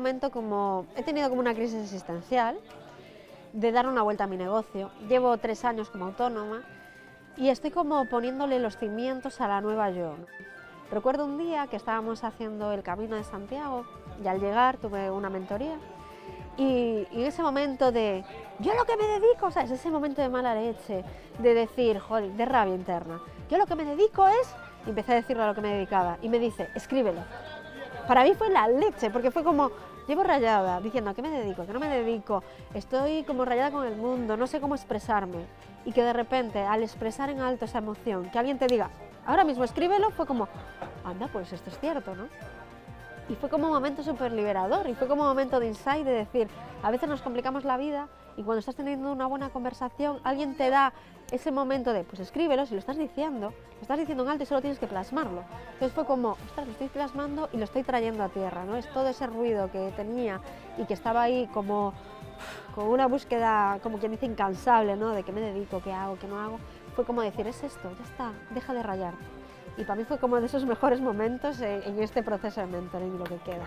momento como he tenido como una crisis existencial de dar una vuelta a mi negocio. Llevo 3 años como autónoma y estoy como poniéndole los cimientos a la nueva yo. Recuerdo un día que estábamos haciendo el Camino de Santiago y al llegar tuve una mentoría y ese momento de yo lo que me dedico, o sea, es ese momento de mala leche, de decir, joder, de rabia interna, yo lo que me dedico es, y empecé a decirle a lo que me dedicaba y me dice, escríbelo. Para mí fue la leche, porque fue como, llevo rayada, diciendo, ¿a qué me dedico? ¿A qué no me dedico? Estoy como rayada con el mundo, no sé cómo expresarme. Y que de repente, al expresar en alto esa emoción, que alguien te diga, ahora mismo escríbelo, fue como, anda, pues esto es cierto, ¿no? Y fue como un momento súper liberador, y fue como un momento de insight, de decir, a veces nos complicamos la vida, y cuando estás teniendo una buena conversación, alguien te da ese momento de, pues escríbelo, si lo estás diciendo en alto y solo tienes que plasmarlo. Entonces fue como, ostras, lo estoy plasmando y lo estoy trayendo a tierra, ¿no? Es todo ese ruido que tenía y que estaba ahí como con una búsqueda, como quien dice, incansable, ¿no? De qué me dedico, qué hago, qué no hago. Fue como decir, es esto, ya está, deja de rayar. Y para mí fue como de esos mejores momentos en este proceso de mentoring, lo que queda.